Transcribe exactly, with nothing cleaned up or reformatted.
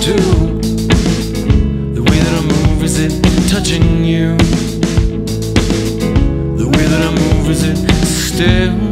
do? The way that I move, is it touching you? The way that I move, is it still